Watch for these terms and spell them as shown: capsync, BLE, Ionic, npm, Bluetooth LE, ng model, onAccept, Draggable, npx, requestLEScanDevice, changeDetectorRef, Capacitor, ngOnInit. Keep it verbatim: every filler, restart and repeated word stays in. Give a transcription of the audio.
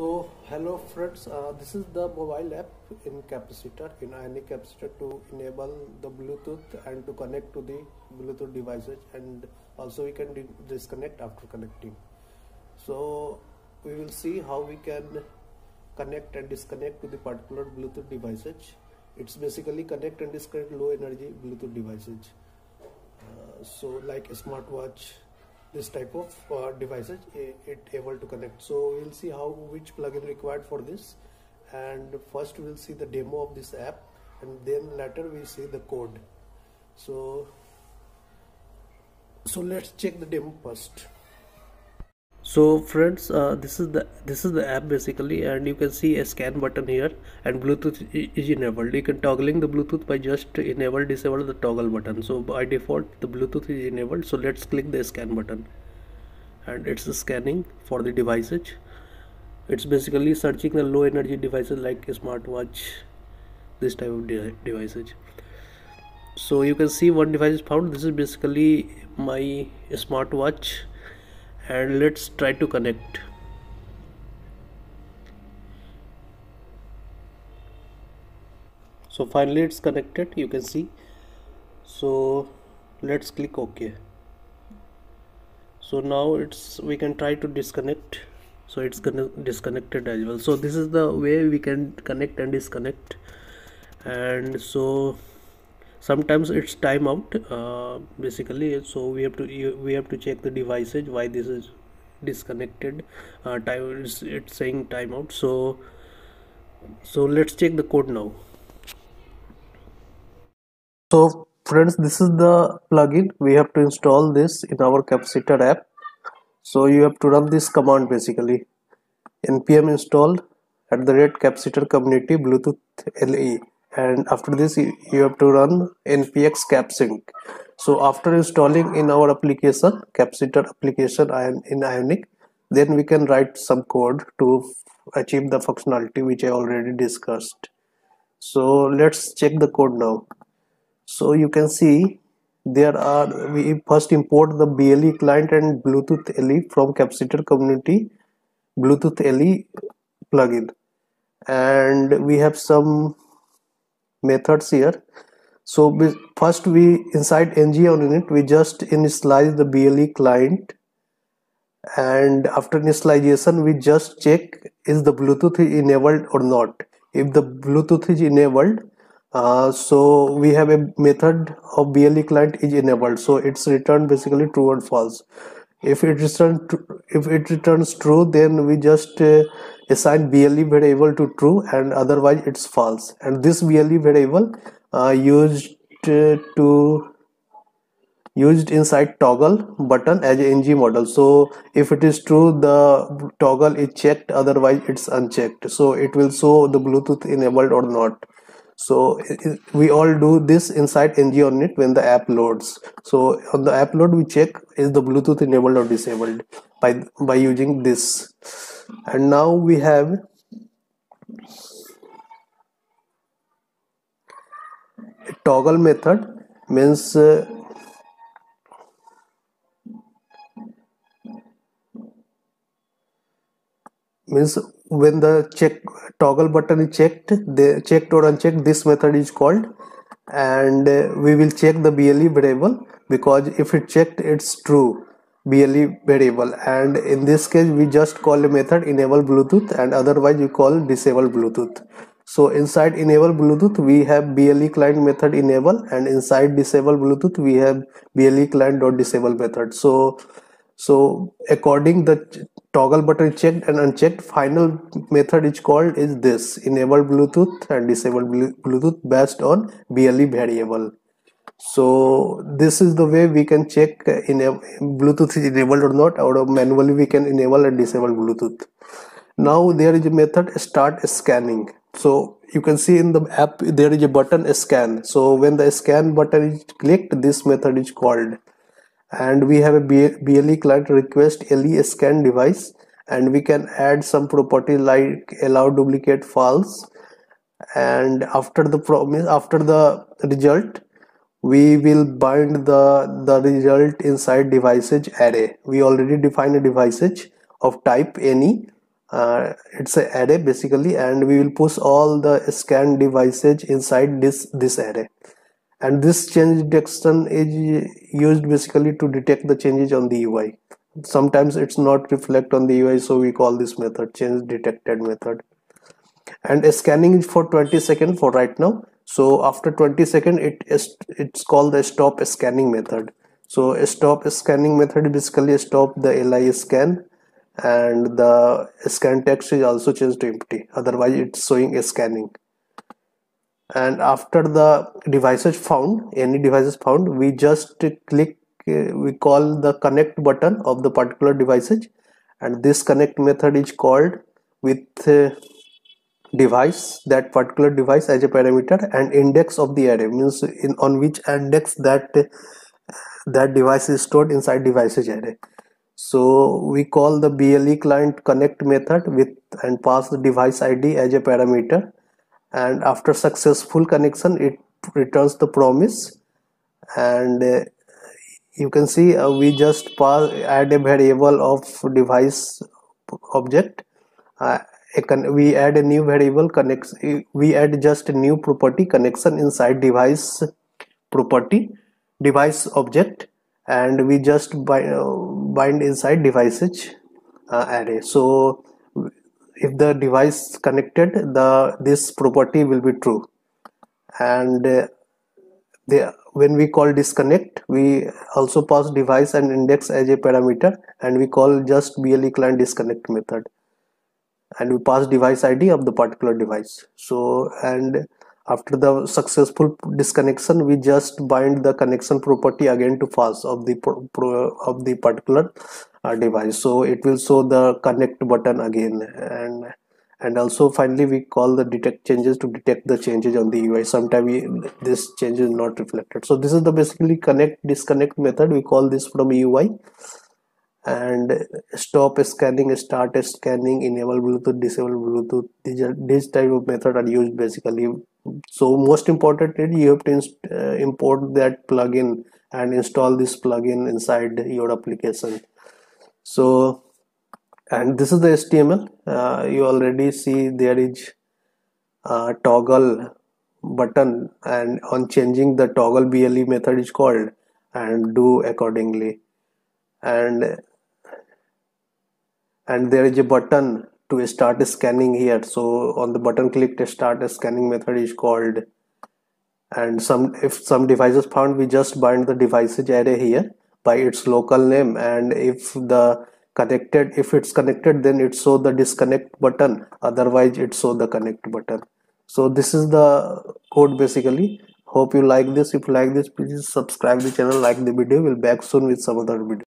So hello friends, uh, this is the mobile app in Capacitor, in Ionic Capacitor, to enable the Bluetooth and to connect to the Bluetooth devices, and also we can disconnect after connecting. So we will see how we can connect and disconnect to the particular Bluetooth devices. It's basically connect and disconnect low energy Bluetooth devices, uh, so like a smartwatch, this type of uh, devices it, it able to connect. So we'll see how which plugin required for this, and first we'll see the demo of this app and then later we see the code. So so let's check the demo first. So friends, uh, this is the this is the app basically, and you can see a scan button here and Bluetooth is enabled. You can toggling the Bluetooth by just enable disable the toggle button. So by default the Bluetooth is enabled. So let's click the scan button and it's scanning for the devices. It's basically searching the low energy devices like a smartwatch, this type of de devices. So you can see one device is found. This is basically my smartwatch. And let's try to connect. So finally it's connected, you can see. So let's click OK. So now it's we can try to disconnect. So it's gonna disconnected as well. So this is the way we can connect and disconnect. And so sometimes it's timeout, uh, basically. So we have to we have to check the devices why this is disconnected. Uh, time it's, it's saying timeout. So so let's check the code now. So friends, this is the plugin we have to install this in our Capacitor app. So you have to run this command basically: npm install at the rate Capacitor community Bluetooth L E. And after this you, you have to run npx capsync. So after installing in our application, Capacitor application in Ionic, then we can write some code to achieve the functionality which I already discussed. So let's check the code now. So you can see there are, we first import the B L E client and Bluetooth L E from Capacitor community Bluetooth L E plugin, and we have some methods here. So we, first we inside ngOnInit we just initialize the B L E client, and after initialization we just check is the Bluetooth is enabled or not. If the Bluetooth is enabled, uh, so we have a method of B L E client is enabled, so it's returned basically true or false. If it returns if it returns true, then we just uh, assign B L E variable to true, and otherwise it's false. And this B L E variable uh, used uh, to used inside toggle button as a ng model. So if it is true, the toggle is checked; otherwise it's unchecked. So it will show the Bluetooth enabled or not. So it, we all do this inside ngOnInit when the app loads. So on the app load we check is the Bluetooth enabled or disabled by by using this. And now we have a toggle method, means uh, means when the check toggle button is checked, they checked or unchecked, this method is called, and uh, we will check the B L E variable, because if it checked it's true B L E variable. And in this case we just call a method enable Bluetooth, and otherwise you call disable Bluetooth. So inside enable Bluetooth we have B L E client method enable, and inside disable Bluetooth we have B L E client dot disable method. So so according the toggle button checked and unchecked, final method is called is this enable Bluetooth and disable Bluetooth based on B L E variable. So this is the way we can check enable Bluetooth is enabled or not, or manually we can enable and disable Bluetooth. Now there is a method start scanning. So you can see in the app there is a button scan. So when the scan button is clicked, this method is called, and we have a B L E client request L E scan device, and we can add some property like allow duplicate false, and after the promise after the result we will bind the the result inside devices array. We already define a devices of type any, uh, it's an array basically, and we will push all the scan devices inside this this array. And this change detection is used basically to detect the changes on the U I. Sometimes it's not reflect on the U I, so we call this method change detected method. And a scanning is for twenty seconds for right now. So after twenty seconds, it is it's called the stop scanning method. So a stop scanning method basically stop the L I scan, and the scan text is also changed to empty. Otherwise, it's showing a scanning. And after the devices found, any devices found, we just click, we call the connect button of the particular devices, and this connect method is called with uh, device, that particular device as a parameter, and index of the array, means in on which index that uh, that device is stored inside devices array. So we call the B L E client connect method with and pass the device I D as a parameter. And after successful connection, it returns the promise. And uh, you can see uh, we just pass add a variable of device object. Uh, we add a new variable connects. We add just a new property connection inside device property device object, and we just bind, uh, bind inside devices uh, array. So if the device connected, the this property will be true. And uh, the when we call disconnect, we also pass device and index as a parameter, and we call just B L E client disconnect method, and we pass device I D of the particular device. So and after the successful disconnection, we just bind the connection property again to false of the pro, pro, of the particular uh, device. So it will show the connect button again. And and also finally we call the detect changes to detect the changes on the U I. Sometimes this change is not reflected. So this is the basically connect disconnect method. We call this from U I. And stop scanning, start scanning, enable Bluetooth, disable Bluetooth. These, are, these type of method are used basically. So most importantly, you have to uh, import that plugin and install this plugin inside your application. So, and this is the H T M L. Uh, you already see there is a toggle button, and on changing the toggle B L E method is called, and do accordingly. And and there is a button to start scanning here. So on the button clicked, start scanning method is called. And some if some devices found, we just bind the devices array here by its local name. And if the connected, if it's connected, then it shows the disconnect button. Otherwise, it shows the connect button. So this is the code basically. Hope you like this. If you like this, please subscribe the channel, like the video. We'll back soon with some other video.